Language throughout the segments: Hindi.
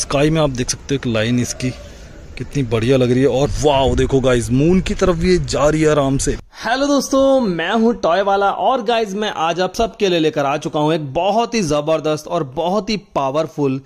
स्काई में आप देख सकते हो कि लाइन इसकी कितनी बढ़िया लग रही है। और वाओ देखो गाइज, मून की तरफ ये जा रही है आराम से। हेलो दोस्तों, मैं हूं टॉय वाला और गाइज मैं आज आप सबके लिए लेकर आ चुका हूं एक बहुत ही जबरदस्त और बहुत ही पावरफुल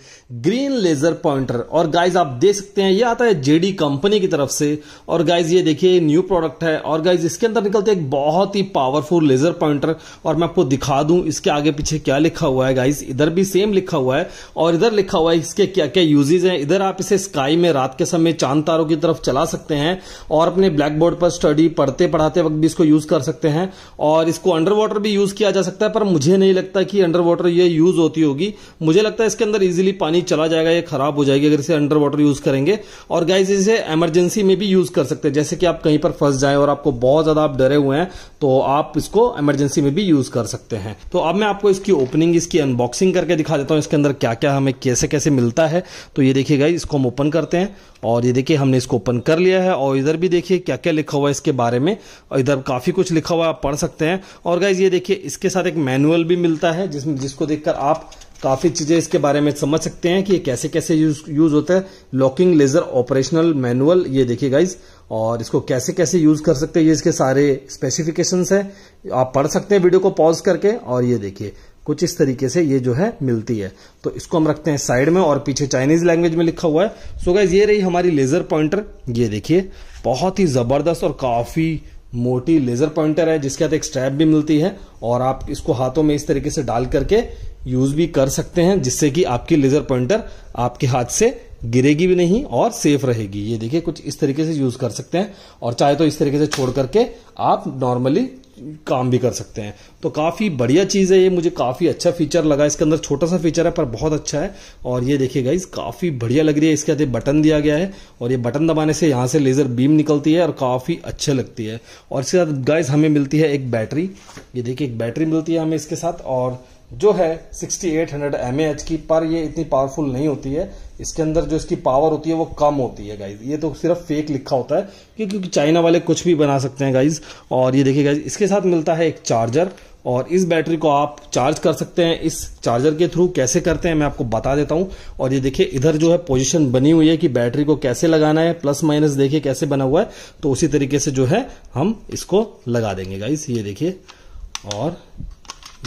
ग्रीन लेजर पॉइंटर। और गाइज आप देख सकते हैं ये आता है जेडी कंपनी की तरफ से। और गाइज ये देखिए न्यू प्रोडक्ट है और गाइज इसके अंदर निकलते एक बहुत ही पावरफुल लेजर पॉइंटर। और मैं आपको दिखा दूं इसके आगे पीछे क्या लिखा हुआ है। गाइज इधर भी सेम लिखा हुआ है और इधर लिखा हुआ है इसके क्या क्या यूजेज है। इधर आप इसे स्काई में रात के समय चांद तारों की तरफ चला सकते हैं और अपने ब्लैक बोर्ड पर स्टडी पढ़ते पढ़ाते वक्त भी इसको यूज कर सकते हैं। और इसको अंडर वाटर भी यूज किया जा सकता है, पर मुझे नहीं लगता कि अंडर वाटर ये यूज होती होगी। मुझे लगता है इसके अंदर इजीली पानी चला जाएगा, ये खराब हो जाएगी अगर इसे अंडर वाटर यूज करेंगे। और गाइज इसे इमरजेंसी में भी यूज कर सकते हैं, जैसे कि आप कहीं पर फंस जाए और आपको बहुत ज्यादा आप डरे हुए हैं तो आप इसको इमरजेंसी में भी यूज कर सकते हैं। तो अब मैं आपको इसकी ओपनिंग, इसकी अनबॉक्सिंग करके दिखा देता हूं इसके अंदर क्या क्या हमें कैसे कैसे मिलता है। तो ये देखिए गाइज इसको हम ओपन करते हैं और ये देखिए हमने इसको ओपन कर लिया है। और इधर भी देखिए क्या क्या लिखा हुआ है इसके बारे में, और इधर काफी कुछ लिखा हुआ आप पढ़ सकते हैं। और गाइज ये देखिए इसके साथ एक मैनुअल भी मिलता है जिसको देखकर आप काफी चीजें इसके बारे में समझ सकते हैं कि ये कैसे कैसे यूज होता है। लॉकिंग लेजर ऑपरेशनल मैनुअल, ये देखिए गाइज, और इसको कैसे कैसे यूज कर सकते हैं ये इसके सारे स्पेसिफिकेशंस हैं। आप पढ़ सकते हैं वीडियो को पॉज करके। और ये देखिए कुछ इस तरीके से ये जो है मिलती है। तो इसको हम रखते हैं साइड में और पीछे चाइनीज लैंग्वेज में लिखा हुआ है। सो गाइज ये रही हमारी लेजर पॉइंटर। ये देखिए बहुत ही जबरदस्त और काफी मोटी लेजर पॉइंटर है जिसके साथ एक स्ट्रैप भी मिलती है और आप इसको हाथों में इस तरीके से डाल करके यूज भी कर सकते हैं, जिससे कि आपकी लेजर पॉइंटर आपके हाथ से गिरेगी भी नहीं और सेफ रहेगी। ये देखिए कुछ इस तरीके से यूज कर सकते हैं और चाहे तो इस तरीके से छोड़ करके आप नॉर्मली काम भी कर सकते हैं। तो काफी बढ़िया चीज है ये, मुझे काफी अच्छा फीचर लगा। इसके अंदर छोटा सा फीचर है पर बहुत अच्छा है। और ये देखिए गाइस काफी बढ़िया लग रही है। इसके अंदर बटन दिया गया है और ये बटन दबाने से यहाँ से लेजर बीम निकलती है और काफी अच्छे लगती है। और इसके साथ गाइस हमें मिलती है एक बैटरी। ये देखिए एक बैटरी मिलती है हमें इसके साथ, और जो है 6800 mAh की, पर ये इतनी पावरफुल नहीं होती है। इसके अंदर जो इसकी पावर होती है वो कम होती है गाइज। ये तो सिर्फ फेक लिखा होता है क्योंकि चाइना वाले कुछ भी बना सकते हैं गाइज। और ये देखिए गाइज इसके साथ मिलता है एक चार्जर और इस बैटरी को आप चार्ज कर सकते हैं इस चार्जर के थ्रू। कैसे करते हैं मैं आपको बता देता हूं। और ये देखिए इधर जो है पोजीशन बनी हुई है कि बैटरी को कैसे लगाना है, प्लस माइनस देखिए कैसे बना हुआ है। तो उसी तरीके से जो है हम इसको लगा देंगे गाइज। ये देखिए और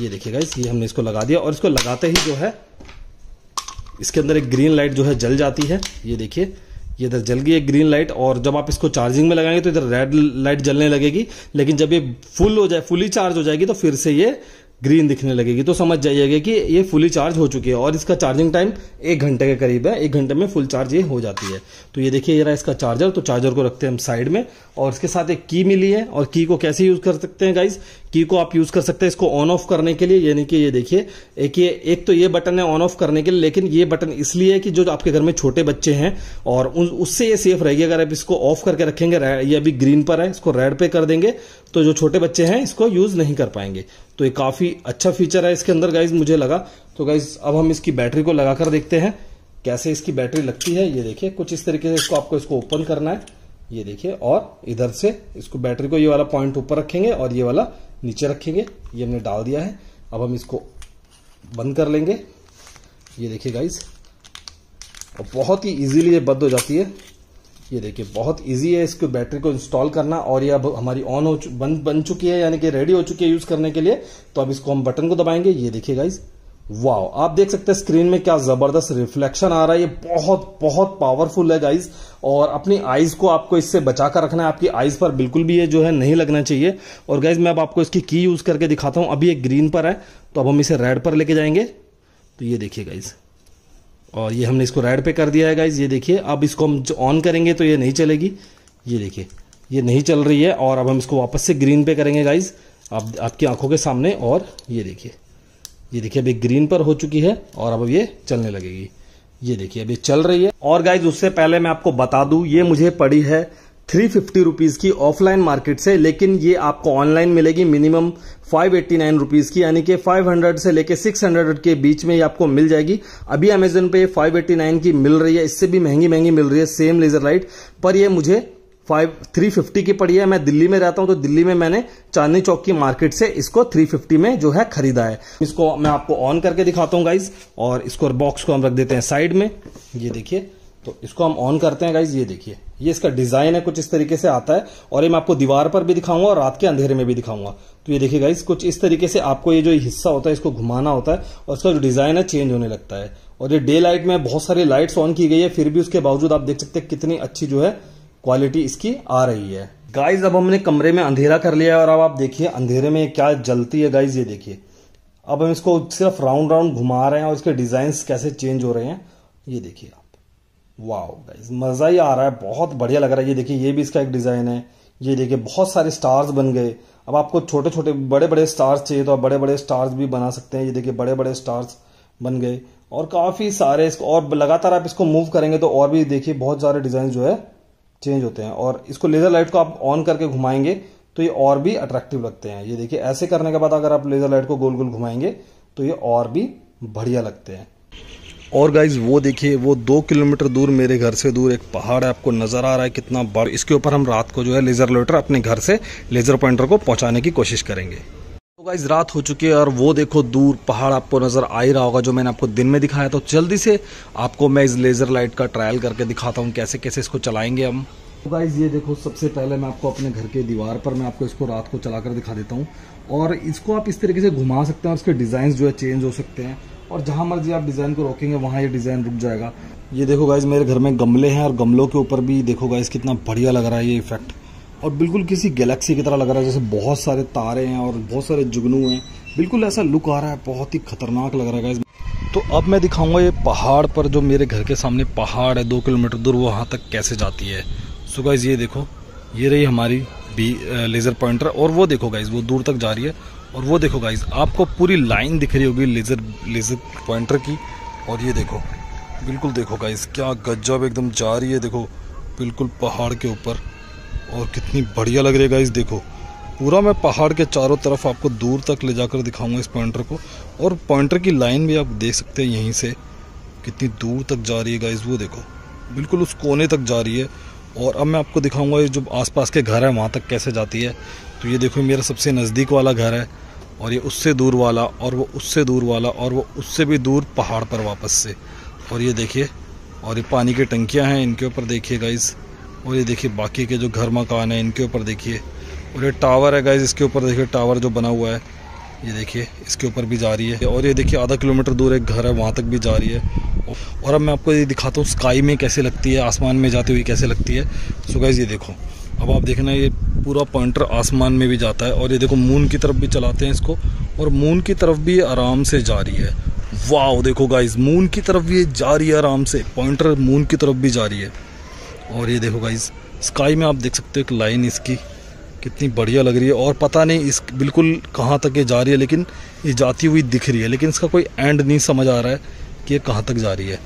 ये देखिए गाइज ये हमने इसको लगा दिया और इसको लगाते ही जो है इसके अंदर एक ग्रीन लाइट जो है जल जाती है। ये देखिए ये इधर जल गई है ग्रीन लाइट। और जब आप इसको चार्जिंग में लगाएंगे तो इधर रेड लाइट जलने लगेगी, लेकिन जब ये फुल हो जाए, फुली चार्ज हो जाएगी तो फिर से ये ग्रीन दिखने लगेगी। तो समझ जाइएगा कि ये फुली चार्ज हो चुकी है। और इसका चार्जिंग टाइम 1 घंटे के करीब है, 1 घंटे में फुल चार्ज ये हो जाती है। तो ये देखिए ये रहा इसका चार्जर। तो चार्जर को रखते हैं हम साइड में और इसके साथ एक की मिली है। और की को कैसे यूज कर सकते हैं गाइज, की को आप यूज कर सकते हैं इसको ऑन ऑफ करने के लिए। यानी कि ये देखिए एक तो ये बटन है ऑन ऑफ करने के लिए, लेकिन ये बटन इसलिए है कि जो आपके घर में छोटे बच्चे हैं और उससे ये सेफ रहेगी। अगर आप इसको ऑफ करके रखेंगे, ये अभी ग्रीन पर है, इसको रेड पे कर देंगे तो जो छोटे बच्चे हैं इसको यूज नहीं कर पाएंगे। तो ये काफी अच्छा फीचर है इसके अंदर गाइज मुझे लगा। तो गाइज अब हम इसकी बैटरी को लगाकर देखते हैं कैसे इसकी बैटरी लगती है। ये देखिए कुछ इस तरीके से इसको आपको इसको ओपन करना है। ये देखिए और इधर से इसको बैटरी को ये वाला पॉइंट ऊपर रखेंगे और ये वाला नीचे रखेंगे। ये हमने डाल दिया है, अब हम इसको बंद कर लेंगे। ये देखिए गाइज बहुत ही इजीली ये बंद हो जाती है। ये देखिए बहुत इजी है इसको बैटरी को इंस्टॉल करना। और ये अब हमारी ऑन हो बन चुकी है, यानी कि रेडी हो चुकी है यूज करने के लिए। तो अब इसको हम बटन को दबाएंगे। ये देखिए गाइज वाओ, आप देख सकते हैं स्क्रीन में क्या जबरदस्त रिफ्लेक्शन आ रहा है। ये बहुत बहुत पावरफुल है गाइज। और अपनी आईज को आपको इससे बचा कर रखना है, आपकी आईज पर बिल्कुल भी ये जो है नहीं लगना चाहिए। और गाइज मैं अब आपको इसकी की यूज करके दिखाता हूं। अभी ये ग्रीन पर है तो अब हम इसे रेड पर लेके जाएंगे। तो ये देखिए गाइज और ये हमने इसको रेड पे कर दिया है गाइज। ये देखिए अब इसको हम ऑन करेंगे तो ये नहीं चलेगी। ये देखिए ये नहीं चल रही है। और अब हम इसको वापस से ग्रीन पे करेंगे गाइज, आपकी आंखों के सामने। और ये देखिए अभी ग्रीन पर हो चुकी है और अब ये चलने लगेगी। ये देखिए अभी चल रही है। और गाइज उससे पहले मैं आपको बता दूं ये मुझे पड़ी है 350 रुपीज की ऑफलाइन मार्केट से, लेकिन ये आपको ऑनलाइन मिलेगी मिनिमम 589 रुपीज की, यानी कि 500 से लेके 600 के बीच में ये आपको मिल जाएगी। अभी Amazon पे 589 की मिल रही है, इससे भी महंगी मिल रही है सेम लेजर लाइट, पर ये मुझे 350 की पड़ी है। मैं दिल्ली में रहता हूं तो दिल्ली में मैंने चांदनी चौक की मार्केट से इसको 350 में जो है खरीदा है। इसको मैं आपको ऑन करके दिखाता हूं गाइज, और इसको बॉक्स को हम रख देते हैं साइड में। ये देखिए, तो इसको हम ऑन करते हैं गाइज। ये देखिए, ये इसका डिजाइन है, कुछ इस तरीके से आता है। और ये मैं आपको दीवार पर भी दिखाऊंगा और रात के अंधेरे में भी दिखाऊंगा। तो ये देखिए गाइज, कुछ इस तरीके से आपको ये जो हिस्सा होता है इसको घुमाना होता है और इसका जो डिजाइन है चेंज होने लगता है। और ये डे लाइट में बहुत सारी लाइट्स ऑन की गई है, फिर भी उसके बावजूद आप देख सकते हैं कितनी अच्छी जो है क्वालिटी इसकी आ रही है। गाइज अब हमने कमरे में अंधेरा कर लिया है और अब आप देखिए अंधेरे में क्या जलती है गाइज। ये देखिए, अब हम इसको सिर्फ राउंड राउंड घुमा रहे हैं और इसके डिजाइन्स कैसे चेंज हो रहे हैं, ये देखिए आप। वाओ गाइज, मजा ही आ रहा है, बहुत बढ़िया लग रहा है। ये देखिए, ये भी इसका एक डिजाइन है। ये देखिए, बहुत सारे स्टार्स बन गए। अब आपको छोटे छोटे बड़े बड़े स्टार्स चाहिए तो आप बड़े बड़े स्टार्स भी बना सकते हैं। ये देखिए, बड़े बड़े स्टार्स बन गए और काफी सारे इसको, और लगातार आप इसको मूव करेंगे तो और भी देखिए बहुत सारे डिजाइन जो है चेंज होते हैं। और इसको लेजर लाइट को आप ऑन करके घुमाएंगे तो ये और भी अट्रैक्टिव लगते हैं। ये देखिए, ऐसे करने के बाद अगर आप लेजर लाइट को गोल गोल घुमाएंगे तो ये और भी बढ़िया लगते हैं। और गाइज वो देखिए, वो 2 किलोमीटर दूर मेरे घर से दूर एक पहाड़ है, आपको नजर आ रहा है कितना बड़ा। इसके ऊपर हम रात को जो है लेजर लाइटर अपने घर से लेजर पॉइंटर को पहुंचाने की कोशिश करेंगे। तो गाइज रात हो चुकी है और वो देखो दूर पहाड़ आपको नजर आ ही रहा होगा जो मैंने आपको दिन में दिखाया। तो जल्दी से आपको मैं इस लेजर लाइट का ट्रायल करके दिखाता हूँ कैसे कैसे इसको चलाएंगे हम। तो गाइज ये देखो, सबसे पहले मैं आपको अपने घर के दीवार पर मैं आपको इसको रात को चलाकर दिखा देता हूँ। और इसको आप इस तरीके से घुमा सकते हैं, उसके डिजाइन जो है चेंज हो सकते हैं। और जहाँ मर्जी आप डिज़ाइन को रोकेंगे वहाँ ये डिज़ाइन रुक जाएगा। ये देखो गाइज, मेरे घर में गमले हैं और गमलों के ऊपर भी देखो गाइज कितना बढ़िया लग रहा है ये इफेक्ट। और बिल्कुल किसी गैलेक्सी की तरह लग रहा है, जैसे बहुत सारे तारे हैं और बहुत सारे जुगनू हैं, बिल्कुल ऐसा लुक आ रहा है, बहुत ही खतरनाक लग रहा है गाइज। तो अब मैं दिखाऊंगा ये पहाड़ पर, जो मेरे घर के सामने पहाड़ है 2 किलोमीटर दूर, वहाँ तक कैसे जाती है। सो गाइज ये देखो, ये रही हमारी लेज़र पॉइंटर और वो देखो गाइज वो दूर तक जा रही है। और वो देखो गाइज आपको पूरी लाइन दिख रही होगी लेज़र पॉइंटर की। और ये देखो, बिल्कुल देखो गाइज क्या गजब एकदम जा रही है, देखो बिल्कुल पहाड़ के ऊपर, और कितनी बढ़िया लग रही है गाइज। देखो पूरा मैं पहाड़ के चारों तरफ आपको दूर तक ले जाकर दिखाऊंगा इस पॉइंटर को। और पॉइंटर की लाइन भी आप देख सकते हैं, यहीं से कितनी दूर तक जा रही है गाइज। वो देखो बिल्कुल उस कोने तक जा रही है। और अब मैं आपको दिखाऊंगा ये जो आसपास के घर है वहाँ तक कैसे जाती है। तो ये देखो, मेरा सबसे नज़दीक वाला घर है और ये उससे दूर वाला और वो उससे दूर वाला और वो उससे भी दूर पहाड़ पर वापस से। और ये देखिए, और ये पानी की टंकियाँ हैं इनके ऊपर देखिए गाइज़। और ये देखिए बाकी के जो घर मकान हैं इनके ऊपर देखिए। और ये टावर है गाइज़, इसके ऊपर देखिए टावर जो बना हुआ है, ये देखिए इसके ऊपर भी जा रही है। और ये देखिए आधा किलोमीटर दूर एक घर है वहाँ तक भी जा रही है। और अब मैं आपको ये दिखाता हूँ स्काई में कैसे लगती है, आसमान में जाती हुई कैसे लगती है। सो गाइज़ ये देखो, अब आप देखना ये पूरा पॉइंटर आसमान में भी जाता है। और ये देखो मून की तरफ भी चलाते हैं इसको, और मून की तरफ भी ये आराम से जा रही है। वाह देखो गाइज़, मून की तरफ भी ये जा रही है आराम से, पॉइंटर मून की तरफ भी जा रही है। और ये देखो गाइज़ स्काई में आप देख सकते हो एक लाइन इसकी कितनी बढ़िया लग रही है। और पता नहीं इस बिल्कुल कहाँ तक ये जा रही है, लेकिन ये जाती हुई दिख रही है, लेकिन इसका कोई एंड नहीं समझ आ रहा है कि ये कहाँ तक जा रही है।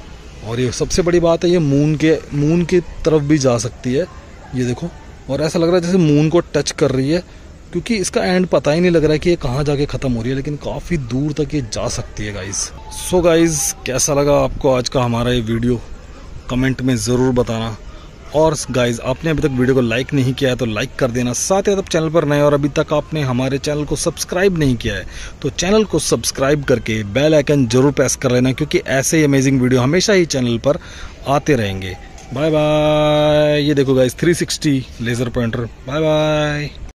और ये सबसे बड़ी बात है, ये मून के तरफ भी जा सकती है। ये देखो, और ऐसा लग रहा है जैसे मून को टच कर रही है, क्योंकि इसका एंड पता ही नहीं लग रहा है कि ये कहाँ जाके ख़त्म हो रही है, लेकिन काफ़ी दूर तक ये जा सकती है गाइज़। सो गाइज़ कैसा लगा आपको आज का हमारा ये वीडियो, कमेंट में ज़रूर बताना। और गाइज़ आपने अभी तक वीडियो को लाइक नहीं किया है तो लाइक कर देना, साथ ही आप चैनल पर नए और अभी तक आपने हमारे चैनल को सब्सक्राइब नहीं किया है तो चैनल को सब्सक्राइब करके बेल आइकन जरूर प्रेस कर लेना, क्योंकि ऐसे ही अमेजिंग वीडियो हमेशा ही चैनल पर आते रहेंगे। Bye bye. ये देखो guys 360 laser pointer, bye bye.